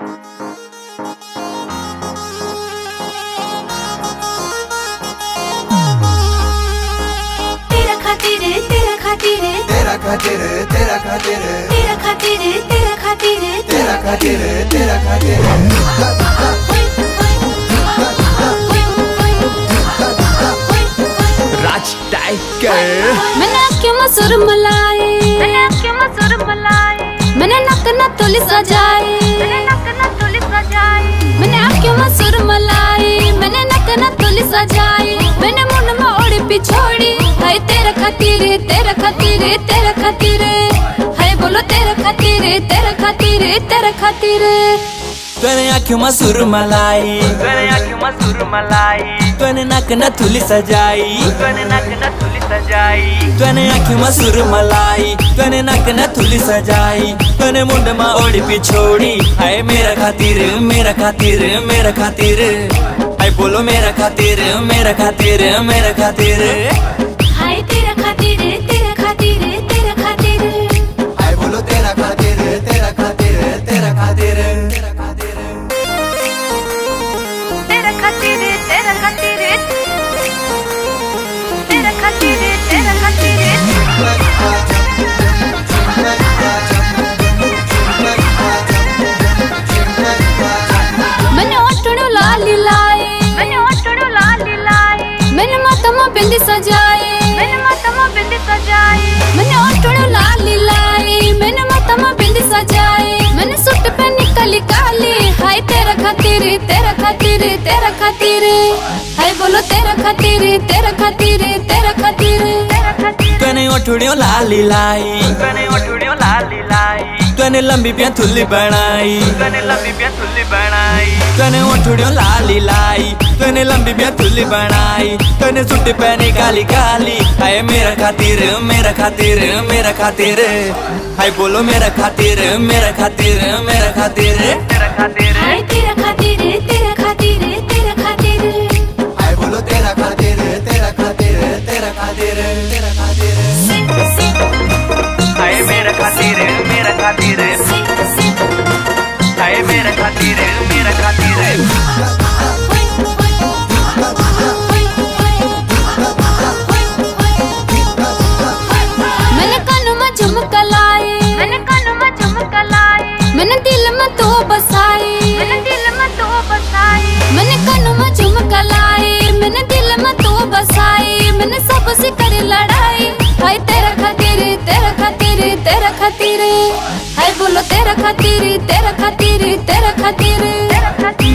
राज tiger मैंने आँखियों में सुरमा लाए, मैंने आँखियों में सुरमा लाए, मैंने नक न तोली सजाए, मैंने नक न तोली सजाए, मैंने आँखियों में सुरमा लाए, मैंने नक न तोली सजाए, मैंने मुन में ओढ़ पिछोड़ी है तेरा खातिर, तेरा खातिर, तेरा खातिर है बोलो तेरा खातिर, तेरा खातिर, तेरा खातिर। तूने आँखियों में सुरमा लाई, तूने आँखियों में सुरमा लाई, तूने नक न तुली सजाई, तूने नक न तुली सजाई, तूने आँखियों में सुरमा लाई, तूने नक न तुली सजाई, तूने मुंड में ओढ़ी पिछोड़ी हाय मेरा खातिर, मेरा खातिर, मेरा खातिर हाय बोलो मेरा खातिर, मेरा खातिर, मेरा खातिर हाय तेरा खातिर, तेरा खातिर, तेरा खातिर हाय बोलो तेरा खातिर, तेरा खातिर, तेरा खातिर। बिंदी सजाए, मैंने माता माँ बिंदी सजाए, मैंने ओठड़ो लाल लाए, मैंने माता माँ बिंदी सजाए, मैंने सूट पे निकली काली हाय तेरा खातिर, तेरा खातिर, तेरा खातिर हाय बोलो तेरा खातिर, तेरा खातिर, तेरा खातिर। तूने ओठड़ो लाल लाई, तूने ओठड़ो लाल लाई, तूने लंबी पिया थुल्ली बनाई, तूने लंबी पिया थुल्ली बनाई, तूने ओठड़ो लाल लाई, तूने लंबी पिया थुल्ली बनाई, तूने सूटी पहनी काली काली हाय मेरा खातिर, मेरा खातिर, मेरा खातिर हाय बोलो मेरा खातिर, मेरा खातिर, मेरा खातिर, तेरा खातिर हाय तेरा खातिर, तेरा खातिर, तेरा खातिर हाय बोलो तेरा खातिर, तेरा खातिर, तेरा खातिर, तेरा खातिर हाय मेरा खातिर, मेरा खातिर हाय मेरा खातिर, मेरा खातिर। मैंने दिल में तो बसाए, मैंने दिल में तो बसाए, मैंने कानों में झुमका लाए, मैंने दिल में तो बसाए, मैंने सबसे कर लड़ाई हाय तेरा खातिर, तेरा खातिर, तेरा खातिर हाय बोलो तेरा खातिर, तेरा खातिर, तेरा खातिर।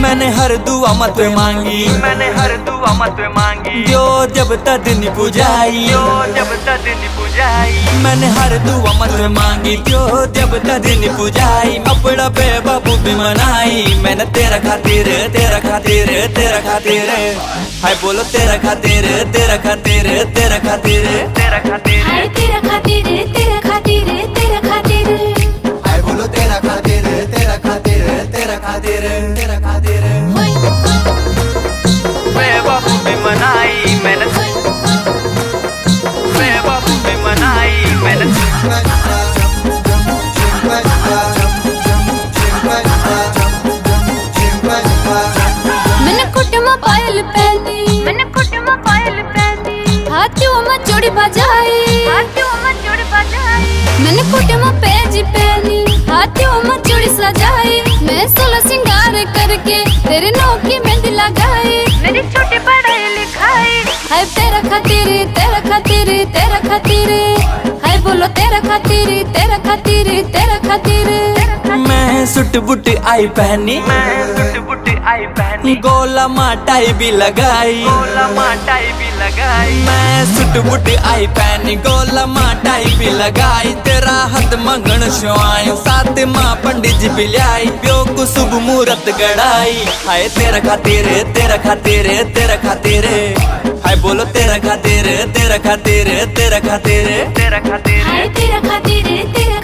मैंने हर दुआ में तुझे मांगी, मैंने हर दुआ में तुझे मांगी, जो जब तक नहीं बुझाई, जो जब तक नहीं बुझाई, मैंने हर दुआ में तुझे मांगी, जो जब तक नहीं बुझाई, अपना पे बाबू भी मनाई, मैंने तेरा खातिर, तेरा खातिर, तेरा खातिर हाय बोलो तेरा खातिर, तेरा खातिर, तेरा खातिर, तेरा खातिर हाय तेरा खातिर, तेरा खातिर, तेरा खातिर हाय बोलो तेरा खातिर, तेरा खातिर, तेरा खातिर, तेरा खातिर। मैंने कुटियों में पेजी पहनी, हाथियों में चूड़ी सजाई, मैं सोलह सिंगार करके तेरे नौ की मेहंदी लगाई, मेरी छोटी पढ़ाई लिखाई हाय तेरा खातिर, तेरा खातिर, तेरा खातिर हाय बोलो तेरा खातिर, तेरा खातिर, तेरा खातिर। मैं सूट बूट आई पहनी, मैं सूट बूट आई पहनी, गोला माटाई भी लगाई, गोला माटाई भी लगाई, मैं सूट बूट आई पहनी, गोला माटाई भी लगाई, तेरा हाथ मंगण शुआई, साथ माँ पंडित जी भी लाई, प्यो को शुभ मुहूर्त गड़ाई हाय तेरा खातिर, तेरा खातिर, तेरा खातिर हाय बोलो तेरा खातिर, तेरा खातिर, तेरा खातिर, तेरा खातिर हाय तेरा खातिर।